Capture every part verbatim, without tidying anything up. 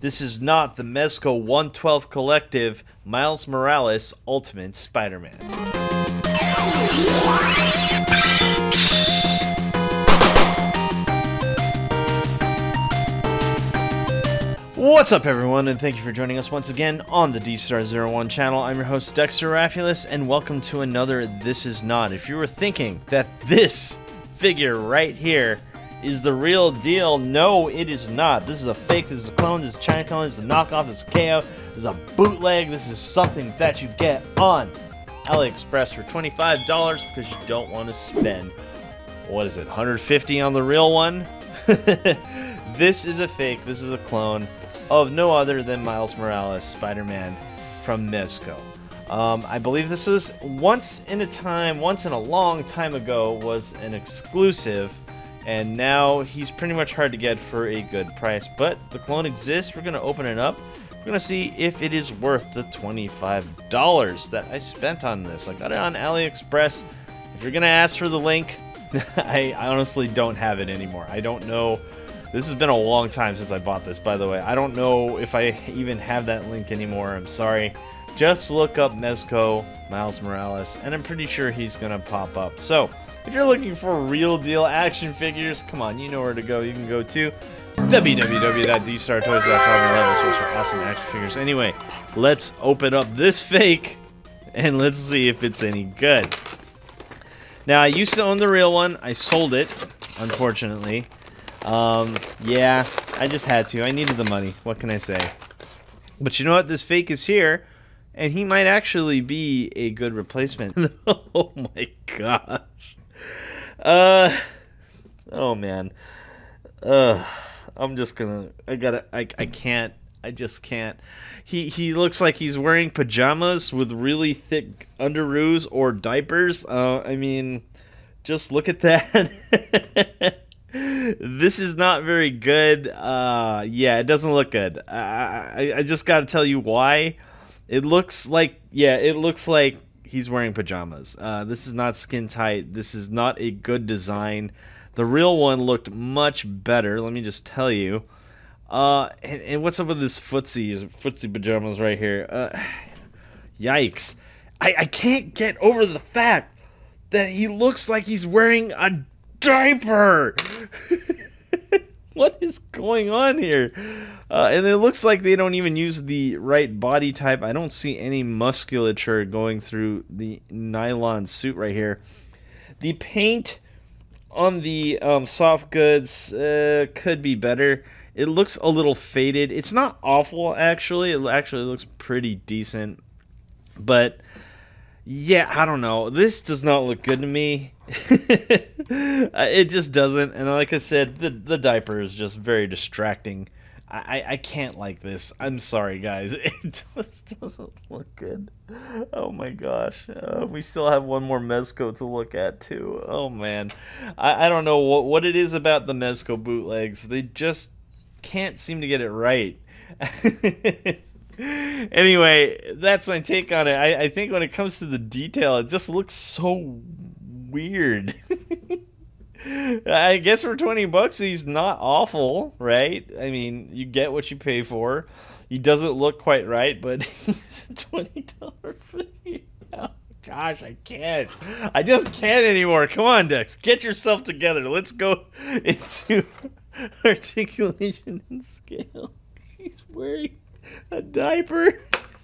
This is not the Mezco one twelfth Collective Miles Morales Ultimate Spider-Man. What's up everyone, and thank you for joining us once again on the D star zero one channel. I'm your host Dexter Arafiles, and welcome to another This Is Not. If you were thinking that this figure right here is the real deal, no, it is not. This is a fake, this is a clone, this is a China clone, this is a knockoff, this is a K O, this is a bootleg, this is something that you get on AliExpress for twenty-five dollars because you don't want to spend, what is it, one hundred fifty dollars on the real one? This is a fake, this is a clone of no other than Miles Morales Spider-Man from Mezco. Um, I believe this was once in a time, once in a long time ago, was an exclusive. And now he's pretty much hard to get for a good price, but the clone exists. We're gonna open it up. We're gonna see if it is worth the twenty-five dollars that I spent on this. I got it on AliExpress. If you're gonna ask for the link, I honestly don't have it anymore. I don't know. This has been a long time since I bought this, by the way. I don't know if I even have that link anymore. I'm sorry. Just look up Mezco Miles Morales, and I'm pretty sure he's gonna pop up. So, if you're looking for real deal action figures, come on, you know where to go. You can go to w w w dot d star toys dot com and level source for awesome action figures. Anyway, let's open up this fake and let's see if it's any good. Now, I used to own the real one. I sold it, unfortunately. Um, yeah, I just had to. I needed the money. What can I say? But you know what? This fake is here, and he might actually be a good replacement. Oh my gosh. Uh, oh man, uh, I'm just gonna, I gotta, I, I can't, I just can't. He, he looks like he's wearing pajamas with really thick underoos or diapers. Uh, I mean, just look at that. This is not very good. Uh, yeah, it doesn't look good. I, I, I just gotta tell you why. It looks like, yeah, it looks like he's wearing pajamas. Uh, this is not skin tight. This is not a good design. The real one looked much better, let me just tell you. Uh, and, and what's up with this footsie, footsie pajamas right here? Uh, yikes. I, I can't get over the fact that he looks like he's wearing a diaper. What is going on here? Uh, and it looks like they don't even use the right body type. I don't see any musculature going through the nylon suit right here. The paint on the um, soft goods uh, could be better. It looks a little faded. It's not awful, actually. It actually looks pretty decent. But yeah, I don't know. This does not look good to me. It just doesn't. And like I said, the, the diaper is just very distracting. I, I can't like this. I'm sorry, guys. It just doesn't look good. Oh, my gosh. Uh, we still have one more Mezco to look at, too. Oh, man. I, I don't know what, what it is about the Mezco bootlegs. They just can't seem to get it right. Anyway, that's my take on it. I, I think when it comes to the detail, it just looks so weird. I guess for twenty bucks, he's not awful, right? I mean, you get what you pay for. He doesn't look quite right, but he's a twenty dollar figure. Oh, gosh, I can't. I just can't anymore. Come on, Dex. Get yourself together. Let's go into articulation and scale. He's wearing a diaper.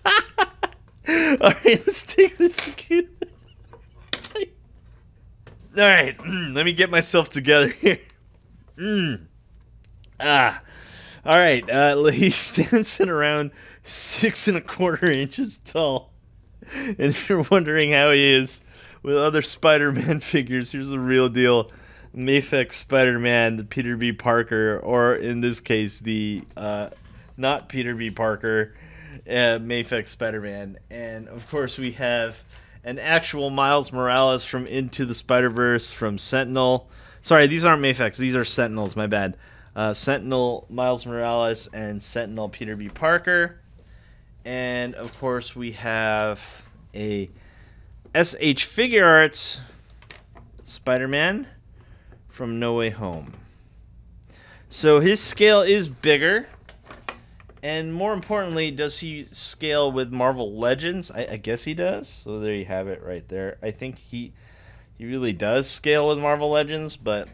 All right, let's take the scale. All right, let me get myself together here. Mm. Ah, all right. Uh, he stands at around six and a quarter inches tall. And if you're wondering how he is with other Spider-Man figures, here's the real deal: Mafex Spider-Man, Peter B. Parker, or in this case, the uh, not Peter B. Parker, uh, Mafex Spider-Man. And of course, we have an actual Miles Morales from Into the Spider-Verse from Sentinel. Sorry, these aren't Mafex. These are Sentinels, my bad. Uh, Sentinel Miles Morales and Sentinel Peter B. Parker. And, of course, we have a S H Figuarts Spider-Man from No Way Home. So his scale is bigger. And more importantly, does he scale with Marvel Legends? I, I guess he does. So there you have it right there. I think he he really does scale with Marvel Legends, but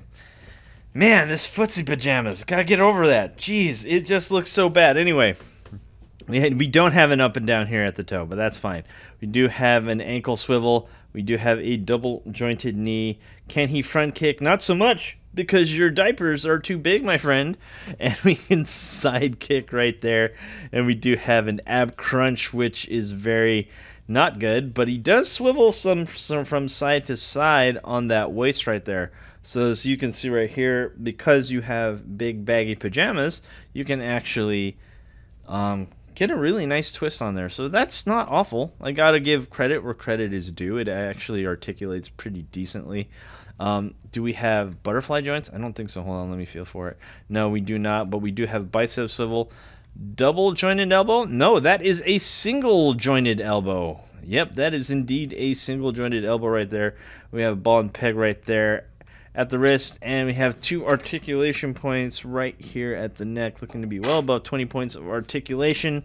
man, this footsie pajamas. Gotta get over that. Jeez, it just looks so bad. Anyway, we, we don't have an up and down here at the toe, but that's fine. We do have an ankle swivel. We do have a double jointed knee. Can he front kick? Not so much, because your diapers are too big, my friend. And we can side kick right there. And we do have an ab crunch, which is very not good. But he does swivel some, some from side to side on that waist right there. So as you can see right here, because you have big baggy pajamas, you can actually um, get a really nice twist on there. So that's not awful. I gotta give credit where credit is due. It actually articulates pretty decently. Um, do we have butterfly joints? I don't think so. Hold on, let me feel for it. No, we do not, but we do have bicep swivel. Double jointed elbow? No, that is a single jointed elbow. Yep, that is indeed a single jointed elbow right there. We have ball and peg right there at the wrist, and we have two articulation points right here at the neck, looking to be well above twenty points of articulation.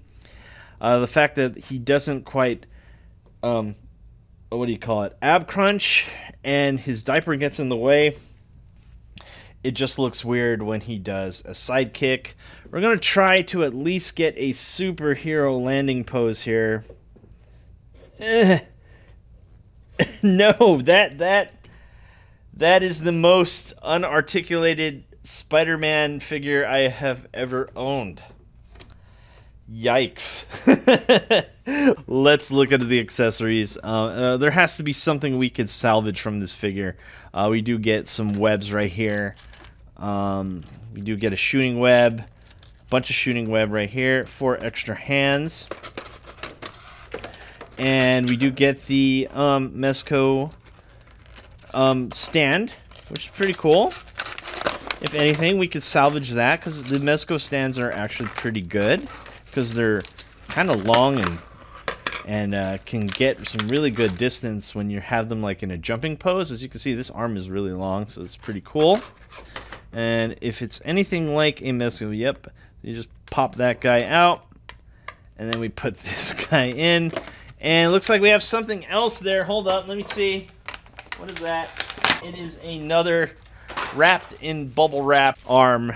Uh, the fact that he doesn't quite... Um, what do you call it, ab crunch, and his diaper gets in the way. It just looks weird when he does a side kick. We're going to try to at least get a superhero landing pose here. Eh. No, that that that is the most unarticulated Spider-Man figure I have ever owned. Yikes. Let's look at the accessories. Uh, uh, there has to be something we could salvage from this figure. Uh, we do get some webs right here. Um, we do get a shooting web, bunch of shooting web right here, four extra hands. And we do get the um, Mezco um, stand, which is pretty cool. If anything, we could salvage that, because the Mezco stands are actually pretty good, because they're kind of long and and uh, can get some really good distance when you have them like in a jumping pose. As you can see, this arm is really long, so it's pretty cool. And if it's anything like a Mezco, yep, you just pop that guy out, and then we put this guy in. And it looks like we have something else there. Hold up, let me see. What is that? It is another wrapped in bubble wrap arm.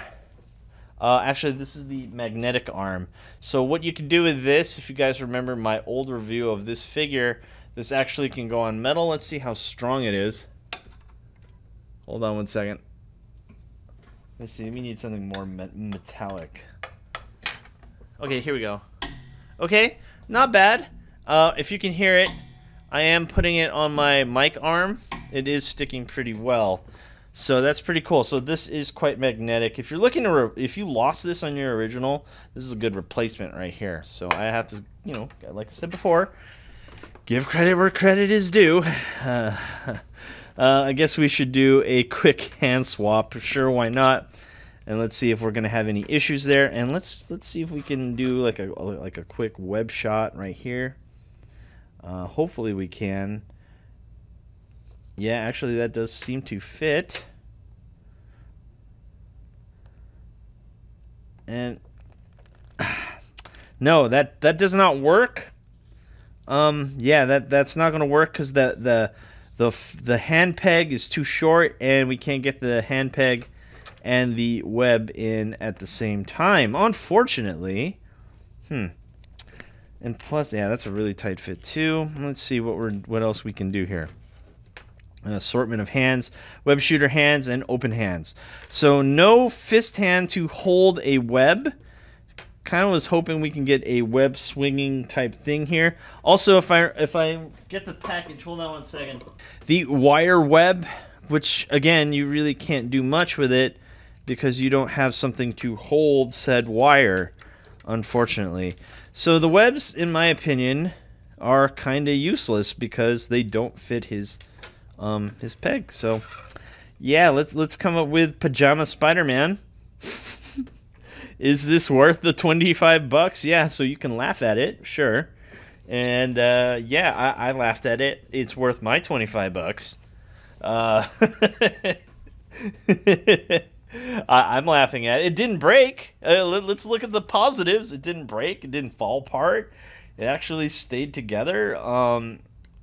Uh, actually, this is the magnetic arm. So what you can do with this, if you guys remember my old review of this figure, this actually can go on metal. Let's see how strong it is. Hold on one second. Let's see, we need something more me- metallic. Okay, here we go. Okay, not bad. Uh, if you can hear it, I am putting it on my mic arm. It is sticking pretty well. So that's pretty cool. So this is quite magnetic. If you're looking to, re if you lost this on your original, this is a good replacement right here. So I have to, you know, like I said before, give credit where credit is due. Uh, uh, I guess we should do a quick hand swap. Sure, why not? And let's see if we're gonna have any issues there. And let's let's see if we can do like a like a quick web shot right here. Uh, hopefully we can. Yeah, actually that does seem to fit. And no, that that does not work. Um, yeah, that that's not gonna work because the the the the hand peg is too short, and we can't get the hand peg and the web in at the same time, unfortunately. Hmm. And plus, yeah, that's a really tight fit too. Let's see what we're what else we can do here. An assortment of hands, web shooter hands, and open hands. So no fist hand to hold a web. Kind of was hoping we can get a web swinging type thing here. Also, if I if I get the package, hold on one second. The wire web, which again you really can't do much with it because you don't have something to hold said wire, unfortunately. So the webs, in my opinion, are kind of useless because they don't fit his. Um, his peg. So, yeah, let's let's come up with Pajama Spider-Man. Is this worth the twenty-five bucks? Yeah, so you can laugh at it, sure. And uh, yeah, I, I laughed at it. It's worth my twenty-five bucks. Uh, I, I'm laughing at it. It didn't break. Uh, let, let's look at the positives. It didn't break. It didn't fall apart. It actually stayed together. Um,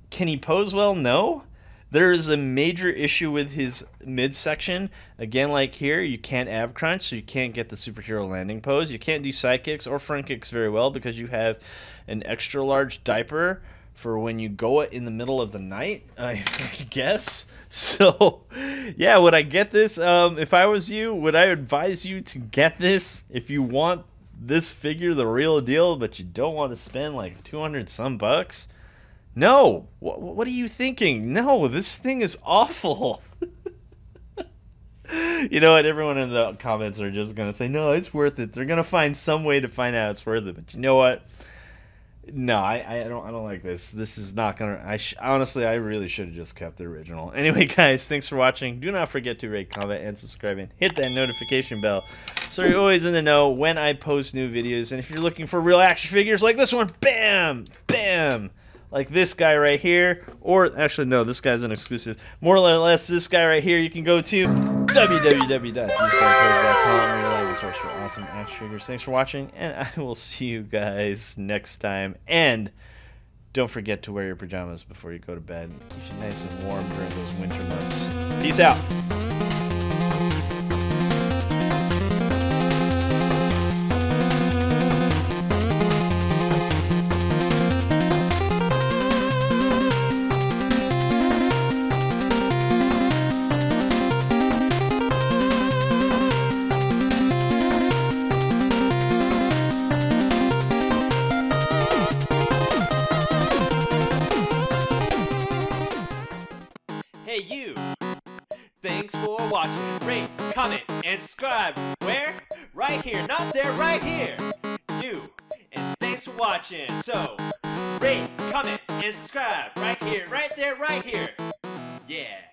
can he pose well? No. There is a major issue with his midsection. Again, like here, you can't ab crunch, so you can't get the superhero landing pose. You can't do side kicks or front kicks very well because you have an extra large diaper for when you go in the middle of the night, I guess. So, yeah, would I get this? Um, if I was you, would I advise you to get this if you want this figure, the real deal, but you don't want to spend like two hundred some bucks? No! What, what are you thinking? No, this thing is awful. You know what? Everyone in the comments are just going to say, no, it's worth it. They're going to find some way to find out it's worth it. But you know what? No, I, I don't I don't like this. This is not gonna. I sh honestly, I really should have just kept the original. Anyway, guys, thanks for watching. Do not forget to rate, comment, and subscribe, and hit that notification bell so you're always in the know when I post new videos. And if you're looking for real action figures like this one, bam, bam, like this guy right here, or actually no, this guy's an exclusive. More or less, this guy right here. You can go to w w w dot d star toys dot com. Source for awesome action figures. Thanks for watching, and I will see you guys next time. And don't forget to wear your pajamas before you go to bed. Keep you nice and warm during those winter months. Peace out. Thanks for watching. Rate, comment, and subscribe. Where? Right here, not there, right here. You. And thanks for watching. So, rate, comment, and subscribe. Right here, right there, right here. Yeah.